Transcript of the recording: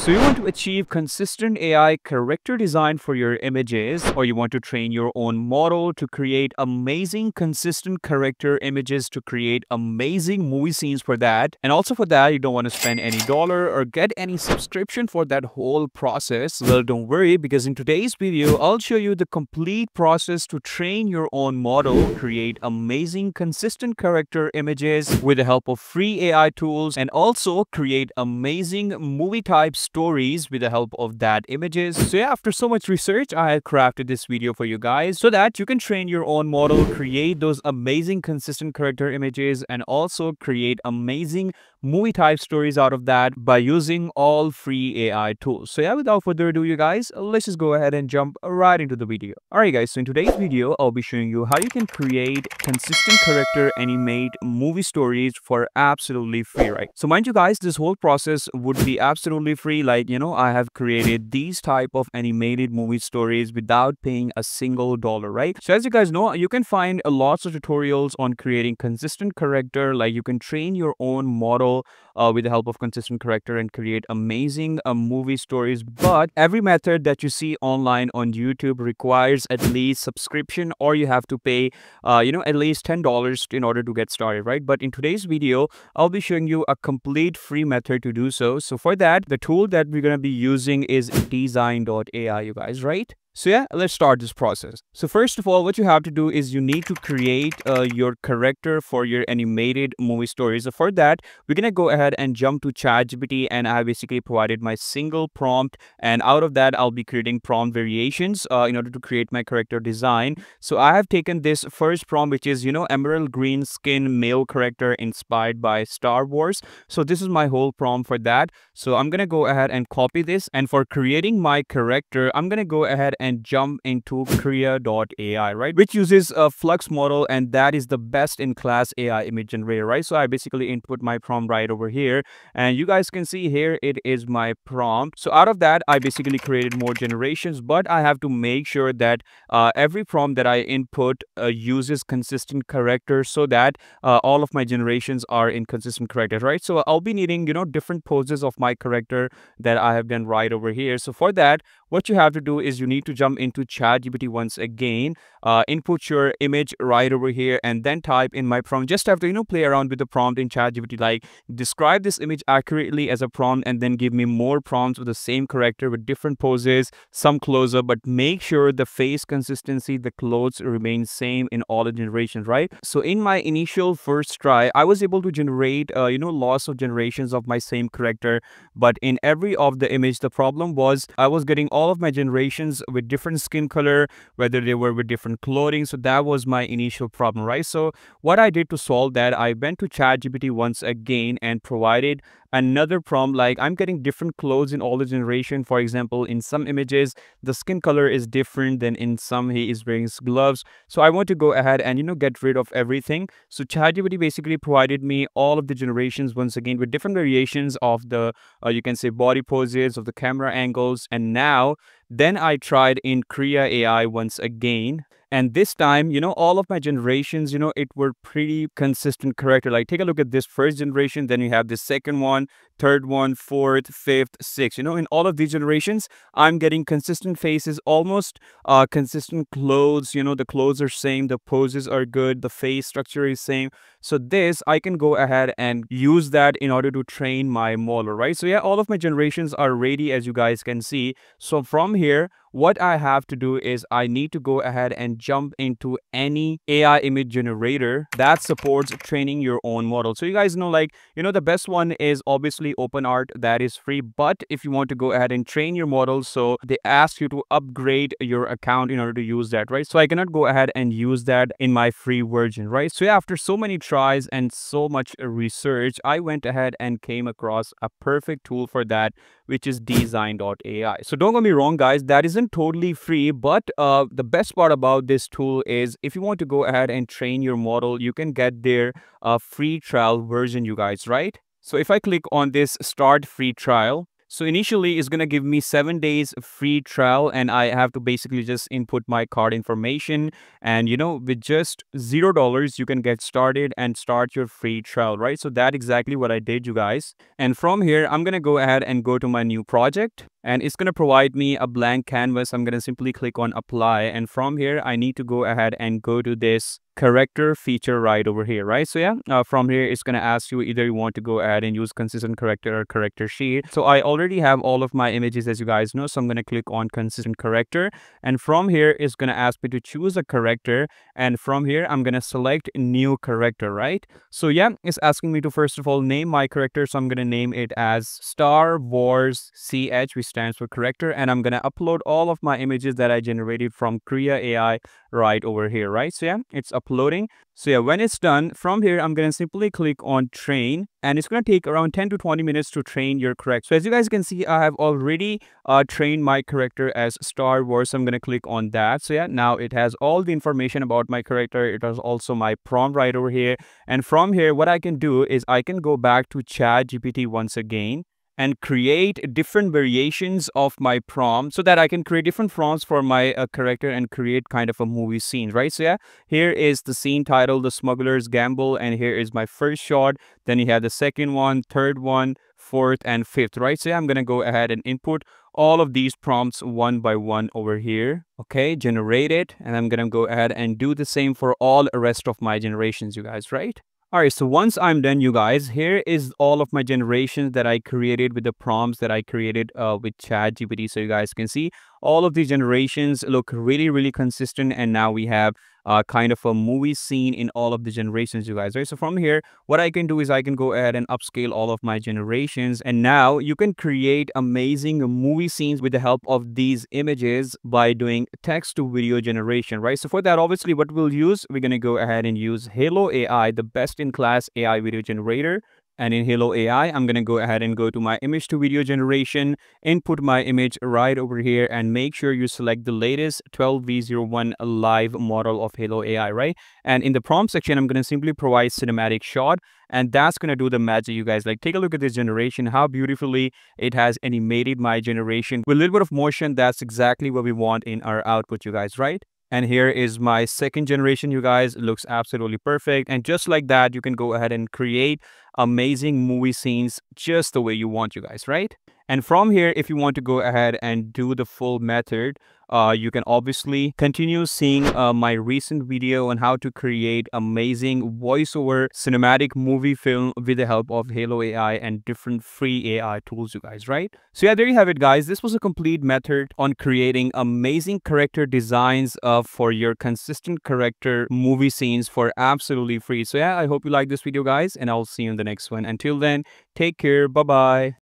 So you want to achieve consistent AI character design for your images, or you want to train your own model to create amazing consistent character images to create amazing movie scenes for that. And also for that, you don't want to spend any dollar or get any subscription for that whole process. Well, don't worry, because in today's video, I'll show you the complete process to train your own model, create amazing consistent character images with the help of free AI tools, and also create amazing movie type stories with the help of that images. So yeah, after so much research, I have crafted this video for you guys so that you can train your own model, create those amazing consistent character images, and also create amazing movie type stories out of that by using all free AI tools. So yeah, without further ado, you guys, let's just go ahead and jump right into the video. Alright guys, so in today's video, I'll be showing you how you can create consistent character animate movie stories for absolutely free, right? So mind you guys, this whole process would be absolutely free. Like, you know, I have created these type of animated movie stories without paying a single dollar, right? So as you guys know, you can find lots of tutorials on creating consistent character. Like, you can train your own model with the help of consistent character and create amazing movie stories. But every method that you see online on YouTube requires at least subscription, or you have to pay at least $10 in order to get started, right? But in today's video, I'll be showing you a complete free method to do so. So for that, the tool that we're going to be using is Dzine.ai, you guys, right? So yeah, let's start this process. So first of all, what you have to do is you need to create your character for your animated movie story. So for that, we're going to go ahead and jump to ChatGPT, and I basically provided my single prompt, and out of that, I'll be creating prompt variations in order to create my character design. So I have taken this first prompt, which is, you know, emerald green skin male character inspired by Star Wars. So this is my whole prompt for that. So I'm going to go ahead and copy this, and for creating my character, I'm going to go ahead and jump into Krea.ai, right, which uses a flux model, and that is the best in class AI image generator, right? So I basically input my prompt right over here, and you guys can see here it is my prompt. So out of that, I basically created more generations, but I have to make sure that every prompt that I input uses consistent character, so that all of my generations are in consistent character, right? So I'll be needing, you know, different poses of my character that I have done right over here. So for that, what you have to do is you need to jump into ChatGPT once again, input your image right over here, and then type in my prompt. Just have to, you know, play around with the prompt in ChatGPT, like describe this image accurately as a prompt, and then give me more prompts with the same character with different poses, some closer, but make sure the face consistency, the clothes remain same in all the generations, right? So in my initial first try, I was able to generate, lots of generations of my same character, but in every of the image, the problem was I was getting all of my generations with different skin color, whether they were with different clothing. So that was my initial problem, right? So what I did to solve that, I went to ChatGPT once again and provided another prompt, like I'm getting different clothes in all the generation. For example, in some images, the skin color is different than in some he is wearing gloves. So I want to go ahead and, you know, get rid of everything. So ChatGPT basically provided me all of the generations once again with different variations of the, you can say, body poses, of the camera angles. And now, then I tried in Krea AI once again, and this time, you know, all of my generations, you know, it were pretty consistent character. Like, take a look at this first generation, then you have the second one, third one, fourth, fifth, sixth. You know, in all of these generations, I'm getting consistent faces, almost consistent clothes. You know, the clothes are same, the poses are good, the face structure is same. So this, I can go ahead and use that in order to train my model, right? So yeah, all of my generations are ready, as you guys can see. So from here, what I have to do is I need to go ahead and jump into any AI image generator that supports training your own model. So you guys know, like, you know, the best one is obviously OpenArt, that is free. But if you want to go ahead and train your model, so they ask you to upgrade your account in order to use that, right? So I cannot go ahead and use that in my free version, right? So yeah, after so many tries and so much research, I went ahead and came across a perfect tool for that, which is Dzine.ai. So don't get me wrong, guys, that isn't totally free, but the best part about this tool is if you want to go ahead and train your model, you can get their free trial version, you guys, right? So if I click on this start free trial, So initially, it's going to give me 7 days of free trial, and I have to basically just input my card information. And, with just $0, you can get started and start your free trial, right? So that's exactly what I did, you guys. And from here, I'm going to go ahead and go to my new project. And it's going to provide me a blank canvas. I'm going to simply click on apply. And from here, I need to go ahead and go to this character feature right over here, right? So yeah, from here, it's going to ask you either you want to go ahead and use consistent character or character sheet. So I already have all of my images, as you guys know. So I'm going to click on consistent character. And from here, it's going to ask me to choose a character. And from here, I'm going to select new character, right? So yeah, it's asking me to, first of all, name my character. So I'm going to name it as Star Wars CH, which stands for character, and I'm gonna upload all of my images that I generated from Krea AI right over here, right? So yeah, it's uploading. So yeah, when it's done, from here, I'm gonna simply click on train, and it's gonna take around 10 to 20 minutes to train your character. So as you guys can see, I have already trained my character as Star Wars. So I'm gonna click on that. So yeah, now it has all the information about my character. It has also my prompt right over here. And from here, what I can do is I can go back to ChatGPT once again and create different variations of my prompt, so that I can create different prompts for my character and create kind of a movie scene, right? So yeah, here is the scene title, The Smuggler's Gamble, and here is my first shot. Then you have the second one, third one, fourth, and fifth, right? So yeah, I'm gonna go ahead and input all of these prompts one by one over here. Okay, generate it, and I'm gonna go ahead and do the same for all the rest of my generations, you guys, right? Alright, so once I'm done, you guys, here is all of my generations that I created with the prompts that I created with ChatGPT. So you guys can see all of these generations look really, really consistent. And now we have kind of a movie scene in all of the generations, you guys, right? So from here, what I can do is I can go ahead and upscale all of my generations. And now you can create amazing movie scenes with the help of these images by doing text to video generation, right? So for that, obviously, what we'll use, we're going to go ahead and use Hailuo AI, the best in class AI video generator. And in Hailuo AI, I'm going to go ahead and go to my image to video generation, input my image right over here, and make sure you select the latest 12v01 live model of Hailuo AI, right? And in the prompt section, I'm going to simply provide cinematic shot. And that's going to do the magic, you guys. Like, take a look at this generation, how beautifully it has animated my generation. With a little bit of motion, that's exactly what we want in our output, you guys, right? And here is my second generation, you guys. It looks absolutely perfect. And just like that, you can go ahead and create amazing movie scenes just the way you want, you guys, right? And from here, if you want to go ahead and do the full method, you can obviously continue seeing my recent video on how to create amazing voiceover cinematic movie film with the help of Hailuo AI and different free AI tools, you guys, right? So yeah, there you have it, guys. This was a complete method on creating amazing character designs for your consistent character movie scenes for absolutely free. So yeah, I hope you like this video, guys, and I'll see you in the next one. Until then, take care. Bye-bye.